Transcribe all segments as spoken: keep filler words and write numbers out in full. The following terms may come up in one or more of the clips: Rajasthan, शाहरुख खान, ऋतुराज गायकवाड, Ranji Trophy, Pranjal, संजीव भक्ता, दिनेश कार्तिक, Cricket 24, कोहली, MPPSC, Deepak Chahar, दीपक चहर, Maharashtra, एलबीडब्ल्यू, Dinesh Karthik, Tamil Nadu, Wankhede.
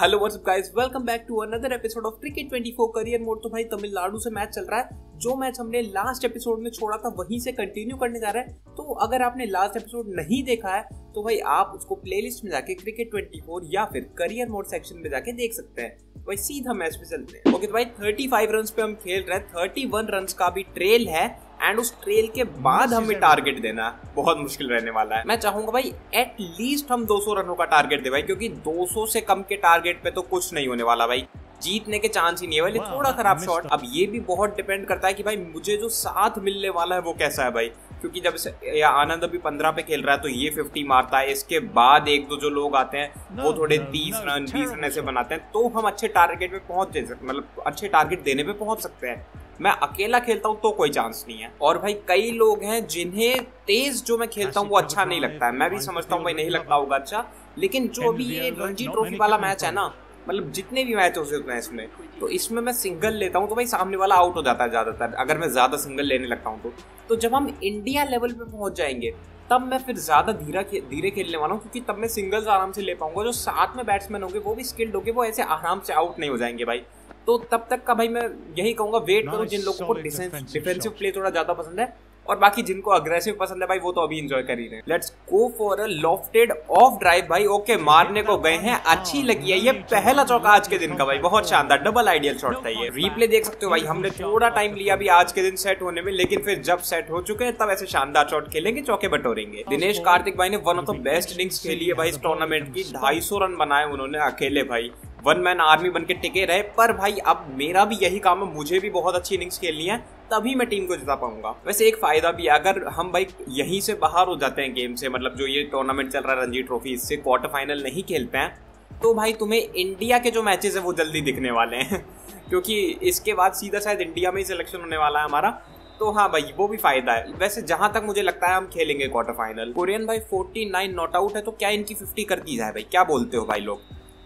Hello what's up guys, welcome back to another episode of cricket twenty four career mode. तो भाई तमिलनाडु से match चल रहा है, जो मैच हमने लास्ट एपिसोड में छोड़ा था वहीं से कंटिन्यू करने जा रहा है। तो अगर आपने लास्ट एपिसोड नहीं देखा है तो भाई आप उसको प्लेलिस्ट में जाके क्रिकेट ट्वेंटी फोर या फिर करियर मोड सेक्शन में जाके देख सकते हैं। भाई सीधा मैच पे चलते हैं। ओके तो भाई पैंतीस रन पे हम खेल रहे हैं, इकतीस रन का भी ट्रेल है एंड उस ट्रेल के बाद हमें टारगेट देना बहुत मुश्किल रहने वाला है। मैं चाहूंगा भाई एट लीस्ट हम दो सौ रनों का टारगेट दे भाई, क्योंकि दो सौ से कम के टारगेट पे तो कुछ नहीं होने वाला भाई, जीतने के चांस ही नहीं है भाई। थोड़ा खराब शॉट। अब ये भी बहुत डिपेंड करता है कि भाई मुझे जो साथ मिलने वाला है वो कैसा है भाई, क्योंकि जब या आनंद अभी पंद्रह पे खेल रहा है तो ये फिफ्टी मारता है, इसके बाद एक दो जो लोग आते हैं वो थोड़े तीस रन बीस रन ऐसे बनाते हैं तो हम अच्छे टारगेट पे पहुंच सकते, मतलब अच्छे टारगेट देने पे पहुंच सकते हैं। मैं अकेला खेलता हूँ तो कोई चांस नहीं है। और भाई कई लोग हैं जिन्हें तेज जो मैं खेलता हूँ वो अच्छा नहीं लगता है, मैं भी समझता हूँ भाई नहीं लगता होगा अच्छा, लेकिन जो अभी ये रणजी ट्रॉफी वाला मैच है ना, मतलब जितने भी मैच होते हैं इसमें, तो इसमें मैं सिंगल लेता हूँ तो भाई सामने वाला आउट हो जाता है ज़्यादातर, अगर मैं ज़्यादा सिंगल लेने लगता हूँ तो तो जब हम इंडिया लेवल पे पहुँच जाएंगे तब मैं फिर ज़्यादा धीरा धीरे खेलने वाला हूँ, क्योंकि तब मैं सिंगल्स आराम से ले पाऊंगा। जो साथ में बैट्समैन होंगे वो भी स्किल्ड होंगे, वो ऐसे आराम से आउट नहीं हो जाएंगे भाई। तो तब तक का भाई मैं यही कहूँगा वेट करो, जिन लोगों को डिफेंसिव प्ले थोड़ा ज़्यादा पसंद है और बाकी जिनको अग्रेसिव पसंद है भाई वो तो अभी एंजॉय कर ही रहे हैं। Let's go for a lofted off drive भाई। ओके मारने को गए हैं, अच्छी लगी है। ये पहला चौका आज के दिन का भाई, बहुत शानदार डबल आइडियल शॉट था ये। रिप्ले देख सकते हो भाई, हमने थोड़ा टाइम लिया भी आज के दिन सेट होने में, लेकिन फिर जब सेट हो चुके हैं तब ऐसे शानदार शॉट खेलेंगे, चौके बटोरेंगे। दिनेश कार्तिक भाई ने one of the best innings खेली है भाई इस टूर्नामेंट की, ढाई सौ रन बनाए उन्होंने अकेले भाई, वन मैन आर्मी बनके टिके रहे। पर भाई अब मेरा भी यही काम है, मुझे भी बहुत अच्छी इनिंग्स खेलनी है तभी मैं टीम को जिता पाऊंगा। वैसे एक फायदा भी है, अगर हम भाई यहीं से बाहर हो जाते हैं गेम से, मतलब जो ये टूर्नामेंट चल रहा है रणजी ट्रॉफी, इससे क्वार्टर फाइनल नहीं खेलते हैं तो भाई तुम्हें इंडिया के जो मैचेस हैं वो जल्दी दिखने वाले हैं क्योंकि इसके बाद सीधा शायद इंडिया में ही सिलेक्शन होने वाला है हमारा, तो हाँ भाई वो भी फायदा है। वैसे जहां तक मुझे लगता है हम खेलेंगे क्वार्टर फाइनल। कोरियन भाई उनचास नॉट आउट है, तो क्या इनकी पचास कर दी जाए भाई, क्या बोलते हो भाई लोग?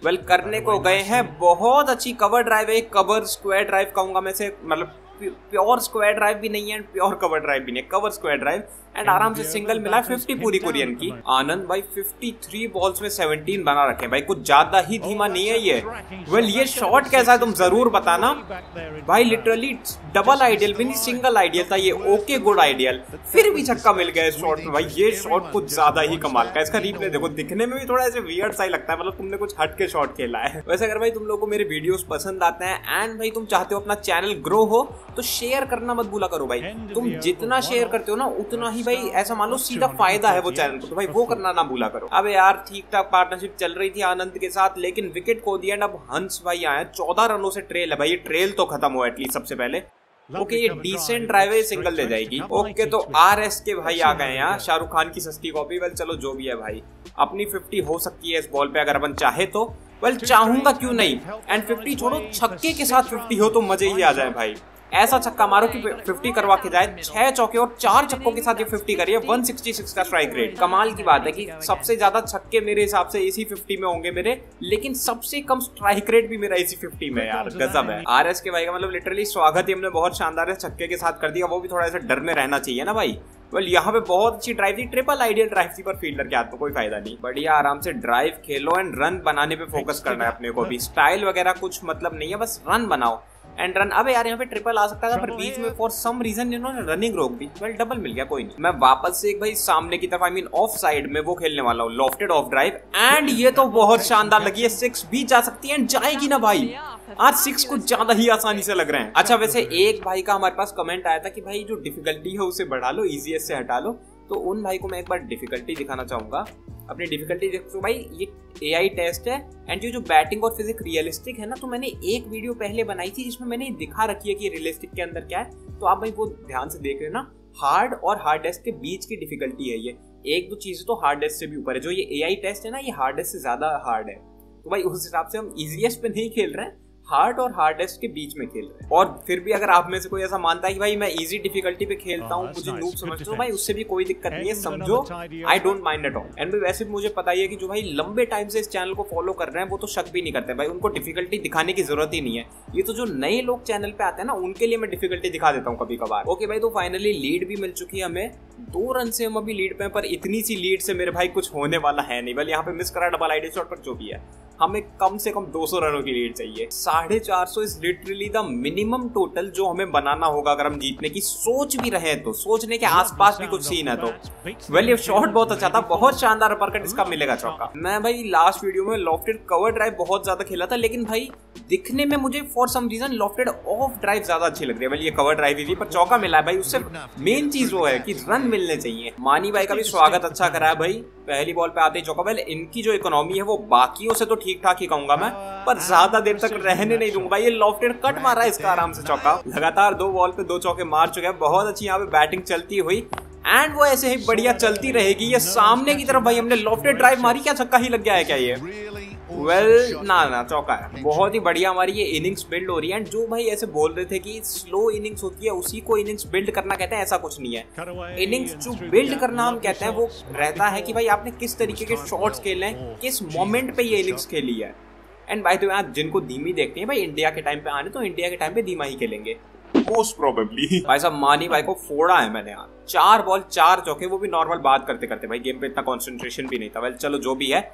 वेल well, करने को गए हैं, बहुत अच्छी कवर ड्राइव है, एक कवर स्क्वायर ड्राइव कहूँगा मैं से, मतलब प्योर स्क्वायर ड्राइव भी नहीं है एंड प्योर कवर ड्राइव भी नहीं, कवर स्क्वायर ड्राइव एंड आराम से सिंगल मिला। फिफ्टी पूरी कोरियन की। आनंद भाई तिरेपन बॉल्स में सत्रह बना रखे भाई, कुछ ज्यादा ही धीमा नहीं है ये। वेल ये शॉट कैसा है तुम जरूर बताना भाई, लिटरली डबल आइडियल भी नहीं सिंगल आइडियल था ये। ओके गुड आइडियल, फिर भी छक्का मिल गया इस शॉट में भाई, ये शॉट कुछ ज्यादा ही कमाल का। इसका रिप्ले देखो, दिखने में भी थोड़ा ऐसे वियर्ड सा ही लगता है, मतलब तुमने कुछ हट के शॉट खेला है। वैसे अगर भाई तुम लोगों को मेरे वीडियोस पसंद आते हैं एंड भाई तुम चाहते हो अपना चैनल ग्रो हो तो शेयर करना मत भूला करो भाई, तुम जितना शेयर करते हो ना उतना ही भाई ऐसा मान लो सीधा फायदा है वो चैनल को, तो भाई वो करना ना भूला करो। अब यार ठीक ठाक पार्टनरशिप चल रही थी आनंद के साथ, लेकिन विकेट खो दिया एंड अब हंस भाई आए चौदह रनों से ट्रेल है भाई, ये ट्रेल तो खत्म हो एटलीस्ट सबसे पहले। ओके okay, ये डिसेंट ड्राइव है, सिंगल दे जाएगी। ओके okay, तो आर एस के भाई आ गए यहाँ, शाहरुख खान की सस्ती कॉपी। वेल चलो जो भी है भाई, अपनी फिफ्टी हो सकती है इस बॉल पे अगर अपन चाहे तो। वेल चाहूंगा क्यों नहीं, एंड फिफ्टी छोड़ो छक्के के साथ फिफ्टी हो तो मजे ही आ जाए भाई। ऐसा छक्का मारो कि फिफ्टी करवा के जाए, छह चौके और चार छक्कों के साथ ये फिफ्टी करिए। एक सौ छियासठ का स्ट्राइक रेट, कमाल की बात है कि सबसे ज्यादा छक्के मेरे हिसाब से इसी फिफ्टी में होंगे मेरे, लेकिन सबसे कम स्ट्राइक रेट भी मेरा इसी फिफ्टी में, यार गजब है। आर एस के भाई का मतलब लिटरली स्वागत ही हमने बहुत शानदार है छक्के के साथ कर दिया, वो भी थोड़ा ऐसा डर में रहना चाहिए ना भाई। वेल यहाँ पे बहुत अच्छी ड्राइव थी, ट्रिपल आइडियल ड्राइव थी, पर फील्डर के हाथ में कोई फायदा नहीं। बढ़िया आराम से ड्राइव खेलो एंड रन बनाने पे फोकस करना है अपने को भी, स्टाइल वगैरह कुछ मतलब नहीं है, बस रन बनाओ एंड रन। अब यार यहाँ पे ट्रिपल आ सकता था पर बीच में फॉर सम रीजन इन्होंने रनिंग रोक दी। वेल डबल मिल गया, कोई नहीं। मैं वापस से एक भाई सामने की तरफ आई मीन ऑफ साइड में वो खेलने वाला हूँ, लॉफ्टेड ऑफ ड्राइव एंड ये तो बहुत शानदार लगी है, सिक्स भी जा सकती है एंड जाएगी ना भाई, आज सिक्स कुछ ज्यादा ही आसानी से लग रहे हैं। अच्छा वैसे एक भाई का हमारे पास कमेंट आया था कि भाई जो डिफिकल्टी है उसे बढ़ा लो, इजीएस्ट से हटा लो, तो उन भाई को मैं एक बार डिफिकल्टी दिखाना चाहूंगा। अपनी डिफिकल्टी देखो भाई, ये एआई टेस्ट है एंड ये जो बैटिंग और फिजिक रियलिस्टिक है ना, तो मैंने एक वीडियो पहले बनाई थी जिसमें मैंने दिखा रखी है कि रियलिस्टिक के अंदर क्या है, तो आप भाई वो ध्यान से देख लेना। हार्ड और हार्ड टेस्ट के बीच की डिफिकल्टी है ये, एक दो चीज़ें तो हार्ड टेस्ट से भी ऊपर है, जो ये एआई टेस्ट है ना ये हार्ड टेस्ट से ज़्यादा हार्ड है, तो भाई उस हिसाब से हम ईजीएस्ट पे नहीं खेल रहे हैं, हार्ड और हार्डेस्ट के बीच में खेल रहे हैं। और फिर भी अगर आप में से कोई ऐसा मानता है कि भाई मैं इजी डिफिकल्टी पे खेलता हूँ, मुझे नूब समझता हूँ भाई, उससे भी कोई दिक्कत नहीं है, समझो I don't mind at all. And वैसे मुझे पता ही है कि जो भाई लंबे टाइम से इस चैनल को फॉलो कर रहे हैं वो तो शक भी नहीं करते भाई, उनको डिफिकल्टी दिखाने की जरूरत ही नहीं है। ये तो जो नए लोग चैनल पे आते हैं ना उनके लिए मैं डिफिकल्टी दिखा देता हूँ कभी कभार। ओके भाई तो फाइनली लीड भी मिल चुकी है हमें, दो रन से हम अभी लीड पे हैं, पर इतनी सी लीड से मेरे भाई कुछ होने वाला है नहीं। बल यहाँ पे मिस करा डबल आईडी शॉट, पर जो भी है हमें कम से कम दो सौ रनों की लीड चाहिए। साढ़े चार सौ is literally the minimum total जो हमें बनाना होगा अगर हम जीतने की सोच भी रहे हैं तो। सोचने के आसपास भी कुछ सीन है तो। वेल ये शॉट बहुत अच्छा था, बहुत शानदार अपरकट इसका मिलेगा चौका। मैं भाई लास्ट वीडियो में लॉफ्टेड कवर ड्राइव बहुत ज्यादा खेला था, लेकिन भाई दिखने में मुझे for some reason lofted off drive ज्यादा अच्छी लग रही है। वेल ये कवर ड्राइव ही थी पर चौका मिला है भाई, उससे मेन चीज वो है कि रन मिलने चाहिए। मानी भाई का भी स्वागत अच्छा करा है भाई, पहली बॉल पे आते ही चौका। वेल इनकी जो इकोनॉमी है वो बाकियों से तो ठीक ठाक ही कहूंगा मैं, पर ज्यादा देर तक रहने नहीं दूंगा। ये लॉफ्टेड कट मारा है इसका आराम से चौका। लगातार दो बॉल पे दो चौके मार चुके हैं। बहुत अच्छी यहाँ पे बैटिंग चलती हुई एंड वो ऐसे ही बढ़िया चलती रहेगी। ये सामने की तरफ भाई हमने लॉफ्टेड ड्राइव मारी, क्या छक्का ही लग गया है क्या ये? वेल well, ना ना चौका है। बहुत ही बढ़िया हमारी ये इनिंग्स बिल्ड हो रही है। एंड जो भाई ऐसे बोल रहे थे कि स्लो इनिंग्स होती है उसी को इनिंग्स बिल्ड करना कहते हैं, ऐसा कुछ नहीं है। इनिंग्स जो बिल्ड करना हम कहते हैं वो रहता है कि भाई आपने किस तरीके के शॉट्स खेले हैं, किस मोमेंट पे ये इनिंग्स खेली है। एंड भाई तो आप जिनको धीमी देखते हैं भाई इंडिया के टाइम पे आने, तो इंडिया के टाइम पे धीमा ही खेलेंगे मोस्ट प्रोबेबली। भाई साहब मानी भाई को फोड़ा है मैंने यहाँ, चार बॉल चार चौके, वो भी नॉर्मल बात करते करते। भाई गेम पे इतना कॉन्सेंट्रेशन भी नहीं था। वेल चलो जो भी है,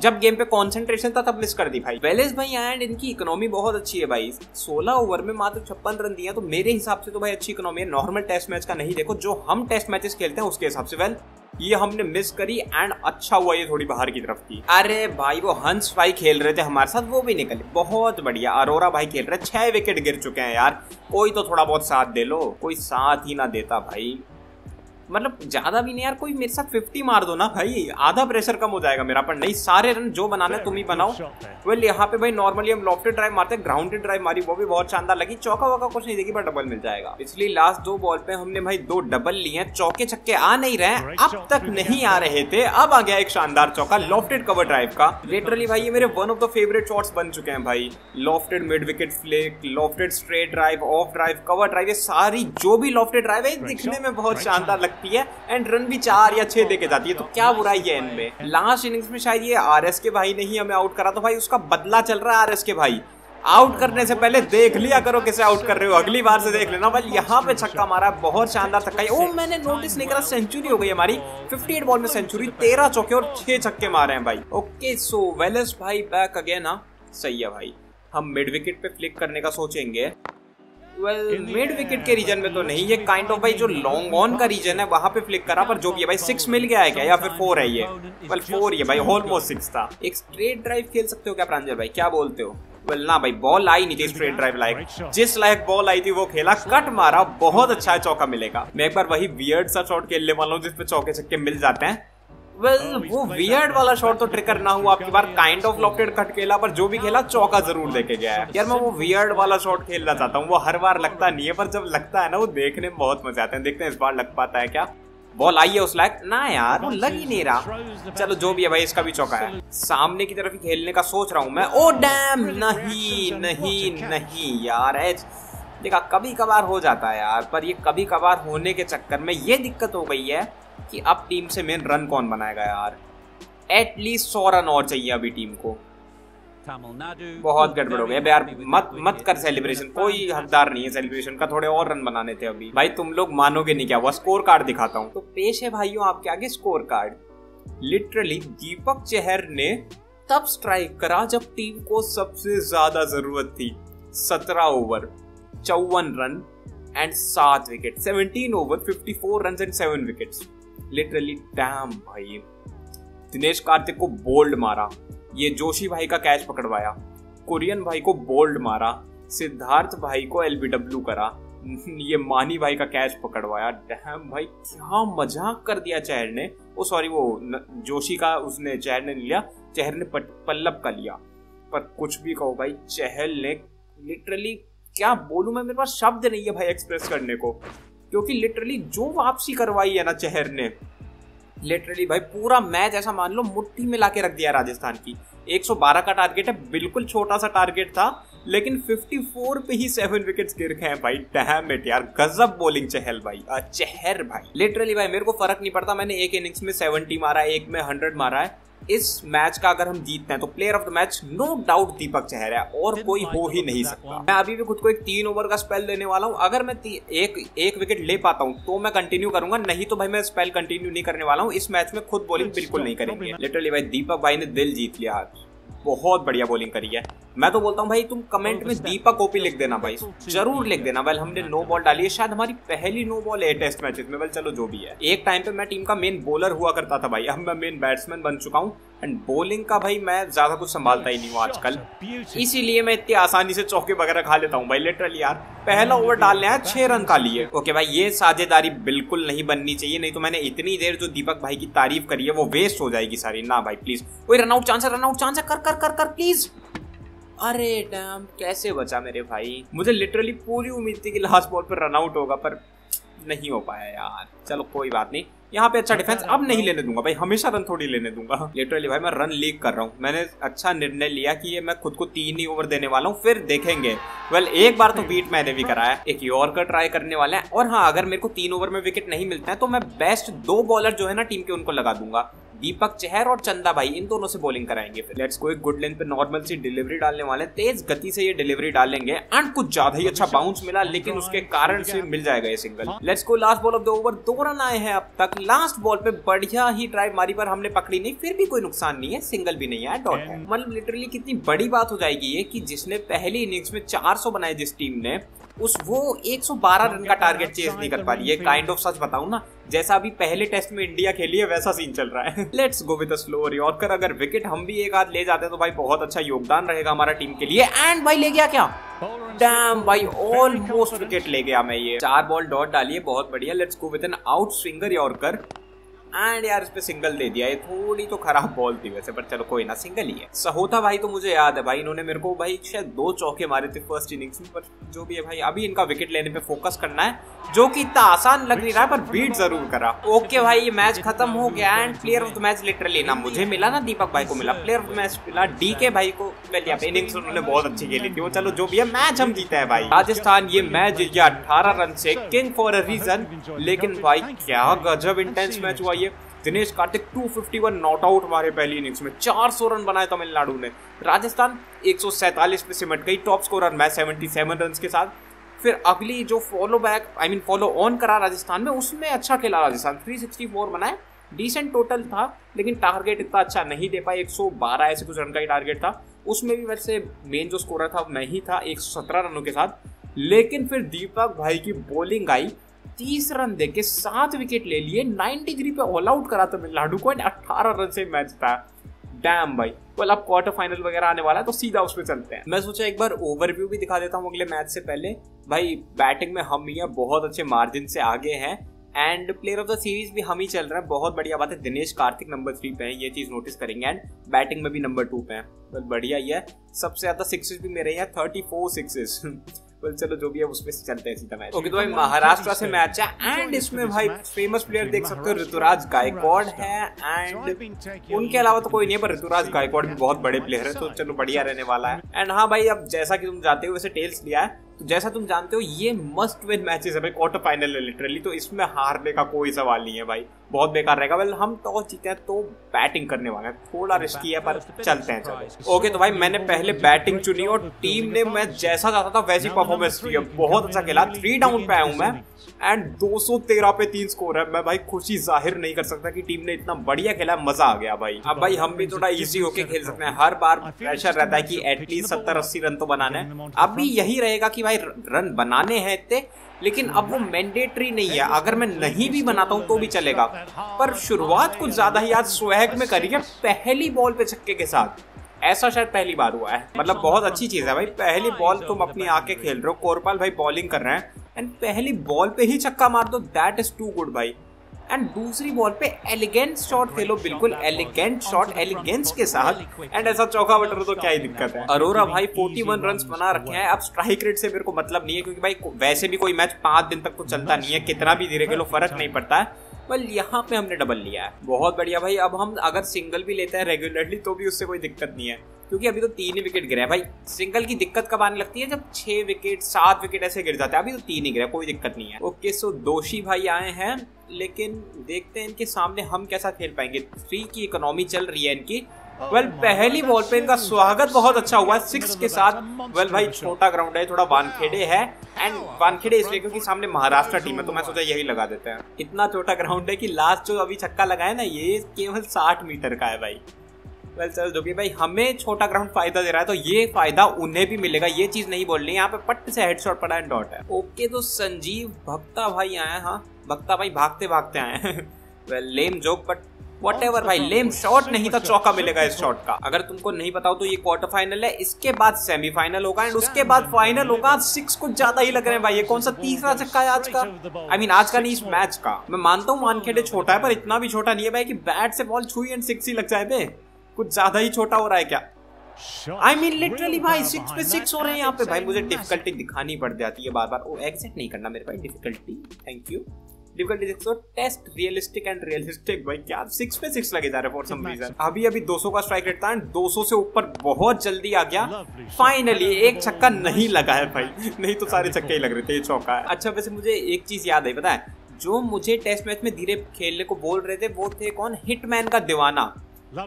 जब गेम पे कंसंट्रेशन था तब मिस कर दी भाई। वेलेस भाई एंड इनकी इकोनॉमी बहुत अच्छी है भाई। सोलह ओवर में मात्र छप्पन रन दिया, तो मेरे हिसाब से तो भाई अच्छी इकोनॉमी है। नॉर्मल टेस्ट मैच का नहीं, देखो जो हम टेस्ट मैचेस खेलते हैं उसके हिसाब से। वेल ये हमने मिस करी एंड अच्छा हुआ ये थोड़ी बाहर की तरफ थी। अरे भाई वो हंस भाई खेल रहे थे हमारे साथ, वो भी निकले बहुत बढ़िया। अरोरा भाई खेल रहे, छह विकेट गिर चुके हैं यार, कोई तो थोड़ा बहुत साथ दे लो। कोई साथ ही ना देता भाई, मतलब ज्यादा भी नहीं यार। कोई मेरे साथ फिफ्टी मार दो ना भाई, आधा प्रेशर कम हो जाएगा मेरा। पर नहीं, सारे रन जो बनाने तुम ही बनाओ। वेल यहाँ पे भाई नॉर्मली हम लॉफ्टेड ड्राइव मारते हैं, ग्राउंडेड ड्राइव मारी वो भी बहुत शानदार लगी। चौका वौका कुछ नहीं देगी पर डबल मिल जाएगा। इसलिए लास्ट दो बॉल पे हमने भाई दो डबल लिए हैं। चौके छक्के आ नहीं रहे, अब तक नहीं आ रहे थे, अब आ गया एक शानदार चौका लॉफ्टेड कवर ड्राइव का। लिटरली भाई ये मेरे one of the favourite shots बन चुके हैं भाई। Lofted mid wicket flick, lofted straight drive, off drive, cover drive, ये सारी जो भी लॉफ्टेड ड्राइव है दिखने में बहुत शानदार लगती है है एंड रन भी चार या छह देके जाती है, तो क्या बुराई है इनमें। लास्ट इनिंग्स में शायद ये आरएस के भाई ने ही हमें आउट करा, तो भाई उसका बदला चल रहा है। आरएस के भाई आउट करने से पहले देख लिया करो किसे आउट कर रहे हो, अगली बार से देख लेना। भाई यहाँ पे छक्का मारा, बहुत शानदार छक्का। ओ मैंने नोटिस नहीं करा, सेंचुरी हो गई हमारी। अट्ठावन बॉल में सेंचुरी, तेरह चौके और छह छक्के मारे हैं भाई। ओके सो वेलेस भाई बैक अगेन। हां सही है भाई, हम मिड विकेट पे फ्लिक करने का सोचेंगे। वेल मिड विकेट के रीजन में तो नहीं, ये काइंड ऑफ भाई जो लॉन्ग ऑन का रीजन है वहां पे फ्लिक करा। पर जो भी है भाई, सिक्स मिल गया है क्या या फिर फोर है ये? वेल फोर ये भाई, ऑलमोस्ट सिक्स था। एक स्ट्रेट ड्राइव खेल सकते हो क्या प्रांजल भाई, क्या बोलते हो? वेल ना भाई, बॉल आई नहीं थी स्ट्रेट ड्राइव लायक, जिस लायक बॉल आई थी वो खेला, कट मारा, बहुत अच्छा है, चौका मिलेगा। मैं एक बार वही वियर्ड सा शॉट खेलने वाला हूँ जिसपे चौके छक्के मिल जाते हैं। वेल well, वो वियर्ड वाला शॉट तो ट्रिकर ना हुआ आपकी बार, काइंड ऑफ लॉफ्टेड कट खेला, पर जो भी खेला चौका जरूर देके गया है। यार मैं वो वियर्ड वाला शॉट खेलना चाहता हूँ, वो हर बार लगता नहीं है पर जब लगता है ना वो देखने में बहुत मजा आता है। देखते हैं इस बार लग पाता है क्या। बॉल आई है उस लायक ना यार, वो लग ही नहीं रहा। चलो जो भी है भाई, इसका भी चौका है। सामने की तरफ ही खेलने का सोच रहा हूँ मैं। ओ डैम, नहीं नहीं नहीं यार, देखा कभी कभार हो जाता है यार, पर ये कभी कभार होने के चक्कर में ये दिक्कत हो गई है कि अब टीम से मेन रन कौन बनाएगा यार। एटलीस्ट सौ रन और चाहिए अभी टीम को। बहुत गड़बड़ हो गया यार, मत मत कर सेलिब्रेशन, कोई हकदार नहीं है सेलिब्रेशन का। थोड़े और रन बनाने थे अभी भाई। तुम लोग मानोगे नहीं क्या हुआ, स्कोर कार्ड दिखाता हूँ। तो पेश है भाइयों आपके आगे score card. Literally दीपक चहर ने तब स्ट्राइक करा जब टीम को सबसे ज्यादा जरूरत थी। सत्रह ओवर चौवन रन एंड सात विकेट, सत्रह ओवर चौवन रन एंड सात विकेट्स। लिटरली डैम भाई, दिनेश कार्तिक को बोल्ड मारा, ये जोशी भाई का कैच पकड़वाया, कुरियन भाई को बोल्ड मारा, सिद्धार्थ भाई को एलबीडब्ल्यू करा, ये मानी भाई का कैच पकड़वाया। डैम भाई क्या मजाक कर दिया चहर ने। ओ सॉरी वो जोशी का उसने चहर ने लिया, चहर ने पल्लव का लिया। पर कुछ भी कहो भाई, चहल ने लिटरली, क्या बोलूं मैं, मेरे पास शब्द नहीं है भाई एक्सप्रेस करने को, क्योंकि लिटरली जो वापसी करवाई है ना चहर ने, लिटरली भाई पूरा मैच ऐसा मान लो मुट्ठी में लाके रख दिया राजस्थान की। एक सौ बारह का टारगेट है, बिल्कुल छोटा सा टारगेट था, लेकिन चौवन पे ही सेवन विकेट्स गिर गए हैं भाई। डैम इट यार, गजब बॉलिंग चहल भाई, चहर भाई। लिटरली भाई मेरे को फर्क नहीं पड़ता, मैंने एक इनिंग्स में सत्तर मारा है, एक में सौ मारा है। इस मैच का अगर हम जीतते हैं तो player of the match no doubt दीपक चहर है, और कोई हो ही नहीं सकता। मैं अभी भी खुद को एक तीन ओवर का स्पेल देने वाला हूं। अगर मैं एक एक विकेट ले पाता हूं तो मैं कंटिन्यू करूंगा, नहीं तो भाई मैं स्पेल कंटिन्यू नहीं करने वाला हूं। इस मैच में खुद बॉलिंग बिल्कुल नहीं करेंगे। लिटरली भाई दीपक भाई ने दिल जीत लिया आज। बहुत बढ़िया बॉलिंग करी है। मैं तो बोलता हूँ भाई तुम कमेंट में दीपक ओपी लिख देना भाई, जरूर लिख देना। वेल हमने नो बॉल डाली है, शायद हमारी पहली नो बॉल है टेस्ट मैचेस में। वेल चलो जो भी है, एक टाइम पे मैं टीम का मेन बॉलर हुआ करता था भाई, अब मैं मेन बैट्समैन बन चुका हूँ एंड बॉलिंग का भाई मैं ज्यादा कुछ संभालता ही नहीं हूँ आजकल, इसीलिए मैं इतनी आसानी से चौके वगैरह खा लेता हूँ भाई। लिटरली यार पहला ओवर डालने आया छह रन का लिए। ओके भाई ये साझेदारी बिल्कुल नहीं बननी चाहिए, नहीं तो मैंने इतनी देर जो दीपक भाई की तारीफ करी है वो वेस्ट हो जाएगी सारी। ना भाई प्लीज, कोई रनआउट चांस है, रनआउट चांस है, कर कर कर कर प्लीज। अरे डैम कैसे बचा मेरे भाई, मुझे लिटरली पूरी उम्मीद थी कि लास्ट बॉल पर रनआउट होगा पर नहीं हो पाया यार। चलो कोई बात नहीं, यहाँ पे अच्छा डिफेंस। अब नहीं लेने दूंगा भाई, हमेशा रन थोड़ी लेने दूंगा। लिटरली भाई मैं रन लीक कर रहा हूँ, मैंने अच्छा निर्णय लिया कि ये मैं खुद को तीन ही ओवर देने वाला हूँ, फिर देखेंगे। वेल एक बार तो बीट मैंने भी कराया, एक यॉर्कर ट्राई करने वाला है। और हाँ अगर मेरे को तीन ओवर में विकेट नहीं मिलता है तो मैं बेस्ट दो बॉलर जो है ना टीम के उनको लगा दूंगा, दीपक चहर और चंदा भाई, इन दोनों से बॉलिंग कराएंगे। लेट्स गो, एक गुड लेंथ पे नॉर्मल सी डिलीवरी डालने वाले, तेज गति से ये डिलीवरी डालेंगे एंड कुछ ज्यादा ही अच्छा बाउंस मिला लेकिन उसके कारण से मिल जाएगा ये single. Let's go, last ball of the over, दो रन आए हैं अब तक। लास्ट बॉल पे बढ़िया ही ड्राइव मारी पर हमने पकड़ी नहीं, फिर भी कोई नुकसान नहीं है, सिंगल भी नहीं आया, डॉट है। मतलब लिटरली कितनी बड़ी बात हो जाएगी ये कि जिसने पहली इनिंग्स में चार सौ बनाए जिस टीम ने, उस वो एक सौ बारह रन का टारगेट चेस नहीं कर पा रही है। काइंड ऑफ सच बताऊं ना, जैसा अभी पहले टेस्ट में इंडिया खेली है वैसा सीन चल रहा है। Let's go with a slow yorker, अगर विकेट हम भी एक हाथ ले जाते तो भाई बहुत अच्छा योगदान रहेगा हमारा टीम के लिए। एंड भाई ले गया क्या, डैम भाई ऑलमोस्ट विकेट ले गया मैं। ये चार बॉल डॉट डाली है, बहुत बढ़िया। Let's go with an out swinger yorker and यार इस पे सिंगल दे दिया। ये थोड़ी तो खराब बॉल थी वैसे, पर चलो कोई ना, सिंगल ही है। सहोता भाई तो मुझे याद है भाई, इन्होंने मेरे को भाई शायद दो चौके मारे थे फर्स्ट इनिंग्स में, पर जो भी है भाई अभी इनका विकेट लेने पे फोकस करना है, जो कि इतना आसान लग नहीं रहा है पर बीट जरूर करा। ओके भाई ये मैच खत्म हो गया and player of the match literally ना मुझे मिला, ना दीपक भाई को मिला प्लेयर ऑफ द मैच, मिला डी के भाई को। इनिंग्स उन्होंने बहुत अच्छी खेली थी वो, चलो जो भी है मैच हम जीते हैं भाई। राजस्थान ये मैच जीत गया अठारह रन से, किंग फॉर अ रीजन। लेकिन भाई क्या गजब इंटेंस मैच हुआ। दिनेश कार्तिक दो सौ इक्यावन नॉट आउट हमारे पहली इनिंग्स में, चार सौ रन बनाए तमिलनाडु ने। राजस्थान एक सौ सैंतालीस पे सिमट गई, टॉप स्कोरर मैच सतहत्तर रन के साथ। फिर अगली जो फॉलो बैक आई मीन फॉलो ऑन करा राजस्थान में, उसमें अच्छा खेला राजस्थान, तीन सौ चौंसठ बनाए, डिसेंट टोटल था लेकिन टारगेट इतना अच्छा नहीं दे पाए। एक सौ बारह ऐसे कुछ रन का ही टारगेट था, उसमें भी वैसे मेन जो स्कोरर था नहीं था एक सौ सत्रह रनों के साथ। लेकिन फिर दीपक भाई की बॉलिंग आई, तीस रन देके सात विकेट ले लिए, नब्बे डिग्री पे ऑल आउट करा तमिलनाडु को, अठारह रन से मैच था। डैम भाई, वेल अब क्वार्टर फाइनल वगैरह आने वाला है तो सीधा उसमें चलते हैं। मैं सोचा एक बार ओवरव्यू भी दिखा देता हूँ अगले मैच से पहले। भाई बैटिंग में हम यहाँ बहुत अच्छे मार्जिन से आगे हैं and player of the series भी हम ही चल रहे हैं, बहुत बढ़िया बात है। दिनेश कार्तिक नंबर थ्री पे हैं, ये चीज़ नोटिस करेंगे, एंड बैटिंग में भी नंबर टू पे हैं, बस बढ़िया ही है। सबसे ज़्यादा सिक्सेस भी मेरे हैं, थर्टी फोर सिक्सेस। बस चलो जो भी है उसमें चलते हैं सीधा मैच। ओके तो भाई महाराष्ट्र से मैच है एंड इसमें भाई फेमस प्लेयर देख सकते हो, ऋतुराज गायकवाड है एंड उनके अलावा तो कोई नहीं है, पर ऋतुराज गायकवाड भी बहुत बड़े प्लेयर है तो चलो बढ़िया रहने वाला है। एंड हाँ भाई अब जैसा कि तुम जानते हो वैसे टेल्स लिया है, तो जैसा तुम जानते हो ये मस्ट विन मैचेस है भाई, क्वार्टर फाइनल है लिटरली, तो इसमें हारने का कोई सवाल नहीं है भाई, बहुत बेकार रहेगा। वेल हम टॉस जीते हैं तो बैटिंग करने वाले हैं, थोड़ा रिस्की है पर चलते हैं चलो। ओके तो भाई मैंने पहले बैटिंग चुनी और टीम ने मैं जैसा चाहता था वैसी परफॉर्मेंस की, बहुत अच्छा खेला। थ्री डाउन पे आया हूँ मैं एंड दो सौ तेरह पे तीन स्कोर है, मैं भाई खुशी जाहिर नहीं कर सकता कि टीम ने इतना बढ़िया खेला, मजा आ गया भाई। अब भाई हम भी थोड़ा इजी होके खेल सकते हैं, हर बार प्रेशर रहता है कि एटलीस्ट सत्तर अस्सी रन तो बनाना है। अब भी यही रहेगा कि भाई रन बनाने हैं इतने, लेकिन अब वो मैंडेटरी नहीं है, अगर मैं नहीं भी बनाता हूँ तो भी चलेगा। पर शुरुआत कुछ ज्यादा ही आज स्वैग में करी है, पहली बॉल पे छक्के के साथ, ऐसा शायद पहली बार हुआ है। मतलब बहुत अच्छी चीज है भाई, पहली बॉल तुम अपनी आके खेल रहे हो, कोरपाल भाई बॉलिंग कर रहे हैं एंड पहली बॉल पे ही छक्का मार दो, दैट इज टू गुड भाई। एंड दूसरी बॉल पे एलिगेंट शॉट खेलो, बिल्कुल एलिगेंट शॉट एलिगेंस के साथ, एंड ऐसा चौका बट रहा तो क्या ही दिक्कत है। अरोरा भाई इकतालीस रन बना रखे हैं, अब स्ट्राइक रेट से मेरे को मतलब नहीं है क्योंकि भाई वैसे भी कोई मैच पाँच दिन तक तो चलता नहीं है, कितना भी धीरे खेलो फर्क नहीं पड़ता है। बल यहाँ पे हमने डबल लिया है, बहुत बढ़िया भाई। अब हम अगर सिंगल भी लेते हैं रेगुलरली तो भी उससे कोई दिक्कत नहीं है, क्योंकि अभी तो तीन ही विकेट गिरे हैं भाई। सिंगल की दिक्कत कब आने लगती है, जब छः विकेट सात विकेट ऐसे गिर जाते हैं, अभी तो तीन ही गिरे, कोई दिक्कत नहीं है। ओके सो दोषी भाई आए हैं, लेकिन देखते हैं इनके सामने हम कैसा खेल पाएंगे, थ्री की इकोनॉमी चल रही है इनकी। वेल well, पहली बॉल पे इनका स्वागत बहुत अच्छा हुआ सिक्स के साथ। वेल well, भाई छोटा ग्राउंड है, थोड़ा वानखेड़े है, एंड वानखेड़े इसलिए क्योंकि सामने महाराष्ट्र टीम है तो मैं सोचा यही लगा देते हैं। इतना छोटा ग्राउंड है कि लास्ट जो अभी छक्का लगाया ना ये केवल साठ मीटर का है भाई, वेल सर जो कि भाई हमें छोटा ग्राउंड फायदा दे रहा है तो ये फायदा उन्हें भी मिलेगा, ये चीज नहीं बोलनी। यहाँ पे पट से हेडशॉट पड़ा है, डॉट है। ओके तो संजीव भक्ता भाई आए, हाँ भक्ता भाई भागते भागते आए हैं। Well lame joke but whatever भाई, लेम शॉट नहीं था, चौका मिलेगा इस शॉट का। अगर तुमको नहीं बताओ तो ये क्वार्टर फाइनल है, इसके बाद सेमीफाइनल होगा एंड उसके बाद फाइनल होगा। सिक्स कुछ ज्यादा ही लग रहे हैं भाई, ये कौन सा तीसरा छक्का है आज का, आई I मीन mean, आज का नहीं इस मैच का। मैं मानता हूँ वानखेड़े छोटा है पर इतना भी छोटा नहीं है भाई कि बैट से बॉल छुई एंड सिक्स ही लग जाए बे, कुछ ज्यादा ही छोटा हो रहा है क्या। आई मीन लिटरली भाई सिक्स पे सिक्स हो रहे हैं यहाँ पे भाई, मुझे डिफिकल्टी दिखानी पड़ जाती है बार बार। ओ एग्जिट नहीं करना मेरे भाई, difficulty thank you. Test realistic and realistic भाई, क्या सिक्स पे सिक्स लगे जा रहे फॉर सम रीजन। अभी अभी दो सौ का स्ट्राइक रेट था, दो सौ से ऊपर बहुत जल्दी आ गया। फाइनली एक छक्का नहीं लगा है भाई, नहीं तो सारे छक्के ही लग रहे थे, ये चौका है। अच्छा वैसे मुझे एक चीज याद आई, पता है जो मुझे टेस्ट मैच में धीरे खेलने को बोल रहे थे वो थे कौन, हिटमैन का दीवाना।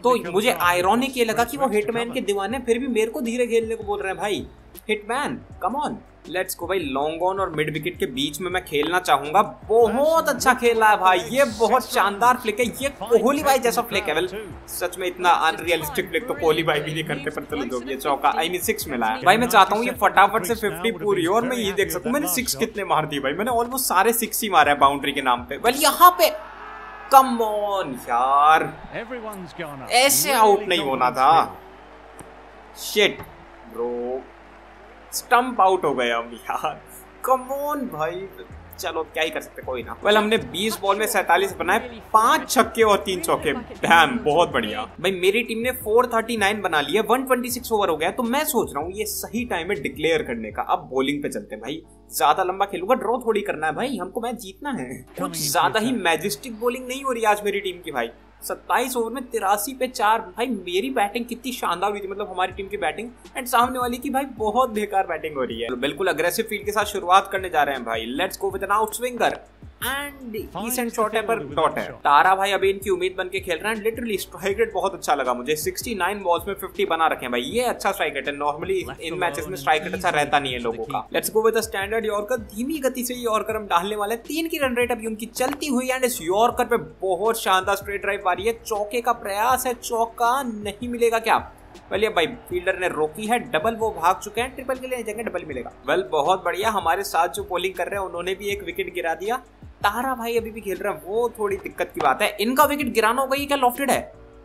तो मुझे आयरॉनिक ये लगा कि वो हिटमैन के दीवाने फिर भी मेरे को धीरे खेलने को बोल रहे हैं। भाई hitman come on let's go भाई, लॉन्ग ऑन और मिड विकेट के बीच में मैं खेलना चाहूंगा। बहुत अच्छा खेला है भाई, ये बहुत शानदार फ्लिक है, ये कोहली भाई जैसा फ्लिक है। वेल सच में इतना अनरियलिस्टिक फ्लिक तो कोहली भाई भी नहीं करते, पर चलो जो ये चौका आई मीन सिक्स मिला है भाई। मैं चाहता हूँ ये फटाफट से फिफ्टी पूरी और मैं ये देख सकूँ मैंने सिक्स कितने मार दिए भाई, मैंने ऑलमोस्ट सारे सिक्स ही मारा है बाउंड्री के नाम पे। वेल यहाँ पे कम ऑन यार, ऐसे आउट नहीं होना था, शिट ब्रो स्टंप आउट हो गया हम यार, कम ऑन भाई। चलो क्या ही कर सकते, कोई ना। वेल हमने बीस बॉल में सैंतालीस बनाए, पांच छक्के और तीन चौके, डैम बहुत बढ़िया भाई। मेरी टीम ने चार सौ उनतालीस बना लिया, एक सौ छब्बीस ओवर हो गया। तो मैं सोच रहा हूँ ये सही टाइम है डिक्लेयर करने का, अब बॉलिंग पे चलते हैं भाई। ज्यादा लंबा खेलूंगा, ड्रॉ थोड़ी करना है भाई, हमको मैच जीतना है। कुछ ज्यादा ही मैजेस्टिक बॉलिंग नहीं हो रही आज मेरी टीम की भाई। सत्ताईस ओवर में तिरासी पे चार भाई, मेरी बैटिंग कितनी शानदार हुई थी, मतलब हमारी टीम की बैटिंग एंड सामने वाली की भाई बहुत बेकार बैटिंग हो रही है। बिल्कुल अग्रेसिव फील्ड के साथ शुरुआत करने जा रहे हैं भाई। Let's go with an outswinger and decent shot है पर डॉट है। तारा भाई अभी इनकी उम्मीद बन के खेल रहे हैं। लिटरली स्ट्राइक रेट बहुत अच्छा लगा मुझे, उनहत्तर बॉल्स में पचास बना रखे हैं भाई, ये अच्छा स्ट्राइक रेट है। नॉर्मली इन मैचेस में स्ट्राइक रेट अच्छा रहता नहीं है लोगों का। Let's go with a standard yorker, धीमी गति से यॉर्कर हम डालने वाले हैं। तीन की रन रेट अभी उनकी चलती हुई एंड इस यॉर्कर पे बहुत शानदार स्ट्रेट ड्राइव आ रही है। चौके का प्रयास है, चौका नहीं मिलेगा क्या। वेल भाई फील्डर ने रोकी है, डबल वो भाग चुके हैं, ट्रिपल के लिए नहीं जाएंगे, डबल मिलेगा। वेल बहुत बढ़िया, हमारे साथ जो बॉलिंग कर रहे हैं उन्होंने भी एक विकेट गिरा दिया। तारा भाई अभी भी खेल रहा है, वो थोड़ी दिक्कत की बात है। इनका विकेट गिराना होगा, ये क्या लॉफ्टेड है,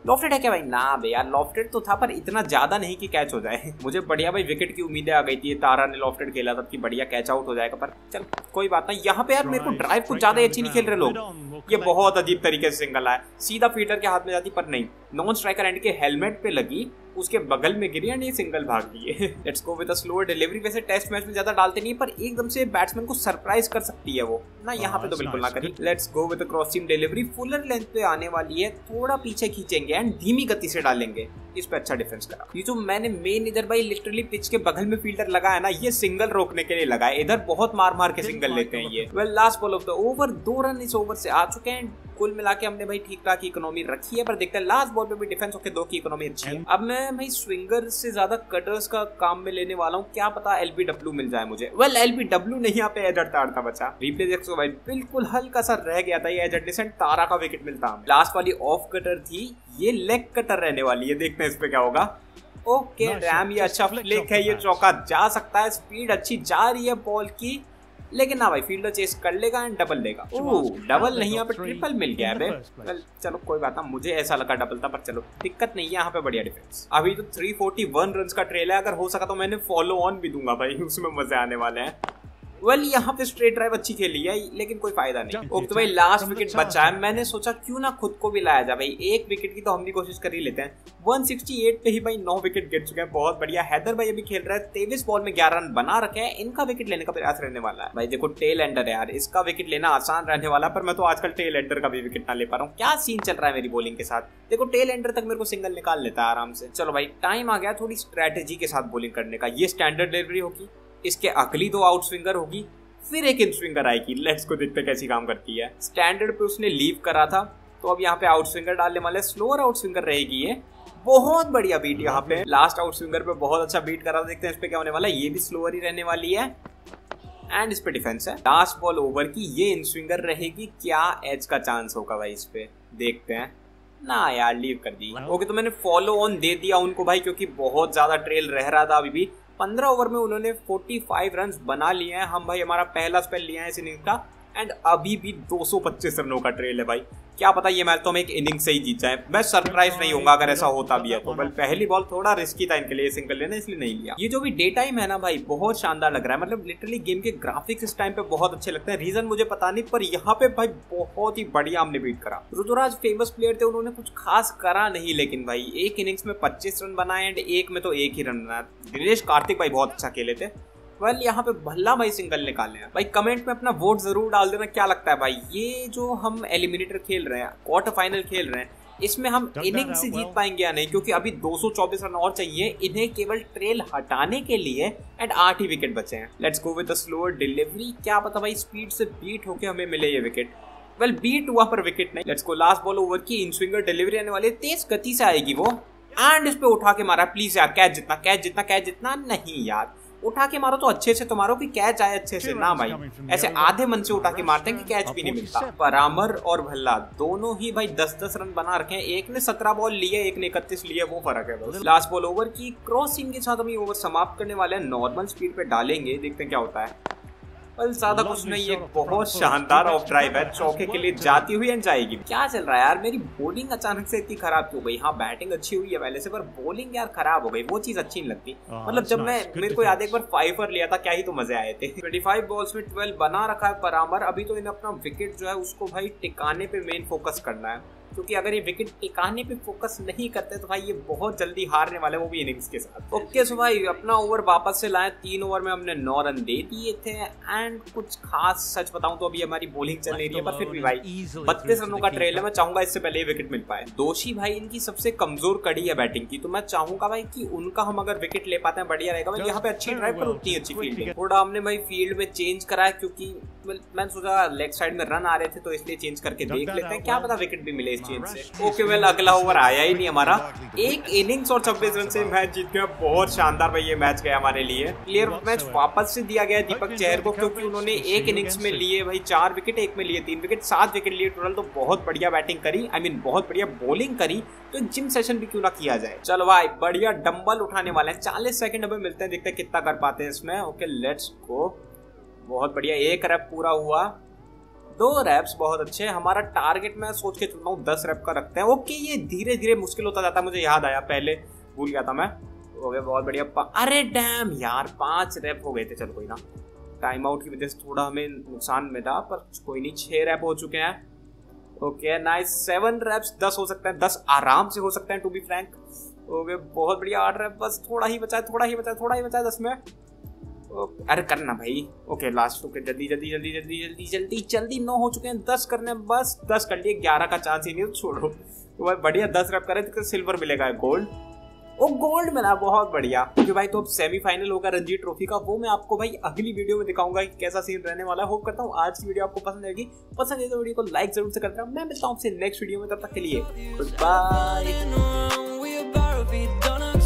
लॉफ्टेड है क्या भाई। ना भैया लॉफ्टेड तो था पर इतना ज्यादा नहीं कि कैच हो जाए। मुझे बढ़िया भाई विकेट की उम्मीदें आ गई थी, तारा ने लॉफ्टेड खेला तब कि बढ़िया कैच आउट हो जाएगा, पर चल कोई बात नहीं। यहाँ पे यार मेरे को ड्राइव कुछ ज्यादा अच्छी नहीं खेल रहे लोग, ये बहुत अजीब तरीके से सिंगल आया, सीधा फील्डर के हाथ में जाती पर नहीं, नॉन स्ट्राइकर एंड के हेलमेट पे लगी, उसके बगल में गिरी एंड ये सिंगल भाग दिए। Let's go with a slow delivery. वैसे टेस्ट मैच में ज्यादा डालते नहीं पर एकदम से बैट्समैन को सरप्राइज कर सकती है वो ना, यहाँ पे तो बिल्कुल ना करी। Let's go with a crossing delivery, fuller length पे आने वाली है, थोड़ा पीछे खींचेंगे एंड धीमी गति से डालेंगे। इस पे अच्छा डिफेंस करा। ये जो मैंने मेन इधर भाई लिटरली पिच के बगल में फील्डर लगाया ना, ये सिंगल रोकने के लिए लगाया, इधर बहुत मार मार के सिंगल लेते हैं ये। Well last ball of the over, दो रन इस ओवर से आ चुके हैं। कुल मिला के हमने भाई ठीक ठाक इकोनॉमी रखी है, पर देखते हैं लास्ट बॉल पे भी डिफेंस होके दो की इकोनॉमी अच्छी है। अब मैं भाई स्विंगर से ज्यादा कटर्स का काम में लेने वाला हूँ, क्या पता एलबीडब्ल्यू मिल जाए मुझे। वेल एलबीडब्ल्यू नहीं, यहाँ पे एजट ताड़ता बचा। रिप्ले देख सो भाई, बिल्कुल हल्का सा रह गया था ये एजट ने, तारा का विकेट मिलता। लास्ट वाली ऑफ कटर थी, ये लेग कटर रहने वाली है, देखते हैं इस पे क्या होगा। ओके रैम, ये अच्छा फ्लिक है, ये चौका जा सकता है, स्पीड अच्छी जा रही है बॉल की, लेकिन ना भाई फील्डर चेस कर लेगा एंड डबल लेगा। ओह डबल नहीं, यहाँ पे ट्रिपल मिल गया है। चलो कोई बात ना, मुझे ऐसा लगा डबल था पर चलो दिक्कत नहीं है, यहाँ पे बढ़िया डिफेंस। अभी तो तीन सौ इकतालीस रन का ट्रेल है, अगर हो सका तो मैंने फॉलो ऑन भी दूंगा भाई, उसमें मजे आने वाले हैं। वेल यहाँ पे स्ट्रेट ड्राइव अच्छी खेली है लेकिन कोई फायदा नहीं। ओके तो भाई लास्ट विकेट बचा है, मैंने सोचा क्यों ना खुद को भी लाया जाए भाई, एक विकेट की तो हम भी कोशिश कर ही लेते हैं। एक सौ अड़सठ पे ही भाई नौ विकेट गिर चुके हैं, बहुत बढ़िया। हैदर भाई अभी खेल रहा है, तेईस बॉल में ग्यारह रन बना रखे हैं, इनका विकेट लेने का प्रयास रहने वाला है। भाई देखो टेल एंडर है यार, इसका विकेट लेना आसान रहने वाला है, पर मैं तो आजकल टेल एंडर का भी विकेट ना ले पा रहा हूँ। क्या सीन चल रहा है मेरी बॉलिंग के साथ, देखो टेल एंडर तक मेरे को सिंगल निकाल लेता है आराम से। चलो भाई टाइम आ गया थोड़ी स्ट्रेटेजी के साथ बॉलिंग करने का। ये स्टैंडर्ड डिलीवरी होगी, इसके अगली दो आउट स्विंगर होगी, फिर एक इन स्विंगर आएगी। लेट्स को देखते कैसी काम करती है। स्टैंडर्ड पे उसने लीव करा था, तो अब यहाँ पे आउट स्विंगर डालने वाले, स्लोअर आउट स्विंगर रहेगी ये। बहुत बढ़िया बीट यहाँ पे, लास्ट आउट स्विंगर पे बहुत अच्छा बीट करा था, देखते हैं इस पे क्या होने वाला है। ये भी स्लोअर ही रहने वाली है एंड इस पे डिफेंस है। लास्ट बॉल ओवर की ये इन स्विंगर रहेगी, क्या एज का चांस होगा भाई इस पे, देखते हैं। ना यार लीव कर दी। ओके तो मैंने फॉलो ऑन दे दिया उनको भाई, क्योंकि बहुत ज्यादा ट्रेल रह रहा था। अभी भी पंद्रह ओवर में उन्होंने पैंतालीस रन बना लिए हैं। हम भाई हमारा पहला स्पेल लिया है इस इनिंग का एंड अभी भी दो सौ पच्चीस रनों का ट्रेल है भाई। क्या पता ये मैच तो हम एक इनिंग से ही जीत जाए। मैं सरप्राइज नहीं होगा अगर ऐसा होता भी है तो। बल पहली बॉल थोड़ा रिस्की था इनके लिए, सिंगल लेना इसलिए नहीं लिया। ये जो भी डे टाइम है ना भाई बहुत शानदार लग रहा है, मतलब लिटरली गेम के ग्राफिक्स इस टाइम पे बहुत अच्छे लगते हैं। रीजन मुझे पता नहीं, पर यहाँ पे भाई बहुत ही बढ़िया हमने बीट करा। ऋतुराज फेमस प्लेयर थे, उन्होंने कुछ खास करा नहीं, लेकिन भाई एक इनिंग्स में पच्चीस रन बनाए एंड एक में तो एक ही रन बनाया। दिनेश कार्तिक भाई बहुत अच्छा खेले थे। वेल well, यहाँ पे भल्ला भाई सिंगल निकाले हैं भाई। कमेंट में अपना वोट जरूर डाल देना, क्या लगता है भाई ये जो हम एलिमिनेटर खेल रहे हैं, क्वार्टर फाइनल खेल रहे हैं, इसमें हम इनिंग से जीत पाएंगे या नहीं, क्योंकि अभी दो सौ चौबीस रन और चाहिए इन्हें केवल ट्रेल हटाने के लिए एंड आठ ही विकेट बचे हैं। Let's go with a slower delivery. क्या पता भाई स्पीड से बीट होके हमें मिले ये विकेट। वेल well, बीट हुआ पर विकेट नहीं। Let's go last ball over की इन स्विंगर डिलीवरी आने वाली, तेज गति से आएगी वो एंड इस पे उठा के मारा। प्लीज यार कैच जितना कैच जितना कैच जितना नहीं यार, उठा के मारो तो अच्छे से तुम्हारो कि कैच आए अच्छे से ना भाई। ऐसे आधे मन से उठा के मारते हैं कि कैच भी नहीं मिलता। परामर और भल्ला दोनों ही भाई दस दस रन बना रखे हैं। एक ने सत्रह बॉल लिए, एक ने इकतीस लिए, वो फर्क है बस। लास्ट बॉल ओवर की क्रॉसिंग के साथ हम ये ओवर समाप्त करने वाले हैं। नॉर्मल स्पीड पे डालेंगे, देखते हैं क्या होता है। बल ज्यादा कुछ नहीं, एक बहुत शानदार ऑफ ड्राइव है, चौके के लिए जाती हुई एंड जाएगी। क्या चल रहा है यार, मेरी बॉलिंग अचानक से इतनी खराब क्यों हो गई? हाँ बैटिंग अच्छी हुई है पहले से, पर बॉलिंग यार खराब हो गई, वो चीज अच्छी नहीं लगती। मतलब जब मैं मेरे को याद एक बार फाइवर लिया था, क्या ही तो मजे आए थे। पच्चीस बॉल्स में बारह बना रखा है परामर। अभी तो इन्हें अपना विकेट जो है उसको भाई टिकाने पे मेन फोकस करना है, क्योंकि अगर ये विकेट टिकाने पे फोकस नहीं करते तो भाई ये बहुत जल्दी हारने वाले, वो भी इनिंग्स के साथ। ओके सो भाई अपना ओवर वापस से लाए। तीन ओवर में हमने नौ रन दे दिए थे एंड कुछ खास सच बताऊं तो अभी हमारी बॉलिंग चल नहीं रही है, पर फिर भी भाई बत्तीस रनों का ट्रेल है। मैं चाहूंगा इससे पहले विकेट मिल पाए। दोषी भाई इनकी सबसे कमजोर कड़ी है बैटिंग की, तो मैं चाहूंगा भाई की उनका हम अगर विकेट ले पाते हैं बढ़िया रहेगा। भाई यहाँ पे अच्छी ड्राइव पर उतनी अच्छी फील्डिंग। थोड़ा हमने भाई फील्ड में चेंज कराया, क्योंकि मैंने सोचा लेग साइड में रन आ रहे थे तो इसलिए चेंज करके देख लेते हैं, क्या पता विकेट भी मिले। ओके वेल अगला ओवर आया ही नहीं हमारा। एक इनिंग्स और छब्बीस रन से मैच जीत गया। बहुत शानदार भाई ये मैच गया हमारे लिए। प्लेयर ऑफ मैच वापस से दिया गया दीपक चहर को, क्योंकि उन्होंने एक इनिंग्स में लिए भाई चार विकेट, एक में लिए तीन विकेट, सात विकेट लिए टोटल। तो बहुत बढ़िया बैटिंग करी, आई मीन बहुत बढ़िया बॉलिंग करी, तो जिम सेशन भी क्यों ना किया जाए। चलो भाई बढ़िया डम्बल उठाने वाले हैं। चालीस सेकंड हमें मिलते हैं, देखते हैं कितना कर पाते हैं इसमें। Okay let's go. बहुत बढ़िया एक रैप पूरा हुआ, दो रैप्स बहुत अच्छे। हमारा टारगेट मैं सोच के चलता हूँ दस रैप का रखते हैं। ओके ये धीरे धीरे मुश्किल होता जाता है, मुझे याद आया, पहले भूल गया था मैं। ओके बहुत बढ़िया। अरे डैम यार पांच रैप हो गए थे। चलो कोई ना, टाइम आउट की वजह से थोड़ा हमें नुकसान मिला, पर कोई नहीं, छः रैप हो चुके हैं। Okay nice. सेवन रैप्स दस हो सकते हैं, दस आराम से हो सकते हैं टू बी फ्रैंक। ओके बहुत बढ़िया। आठ रैप बस, थोड़ा ही बचा है थोड़ा ही बचा है थोड़ा ही बचा है दस में। अरे करना भाई। Okay last. ओके जल्दी जल्दी जल्दी जल्दी जल्दी जल्दी जल्दी। नौ हो चुके हैं, दस करने बस, दस कर लिए। ग्यारह का चांस ही नहीं, छोड़ो। तो भाई बढ़िया दस रैप करे तो सिल्वर मिलेगा, गोल्ड। ओ गोल्ड मिला, बहुत बढ़िया। क्योंकि भाई तो अब सेमीफाइनल होगा रणजी ट्रॉफी का, वो मैं आपको भाई अगली वीडियो में दिखाऊंगा कि कैसा सीन रहने वाला है। होप करता हूँ आज की वीडियो आपको पसंद आएगी। पसंद है तो वीडियो को लाइक जरूर से करता हूँ। मैं मिलता हूँ आपसे नेक्स्ट वीडियो में, तब तक के लिए बाय।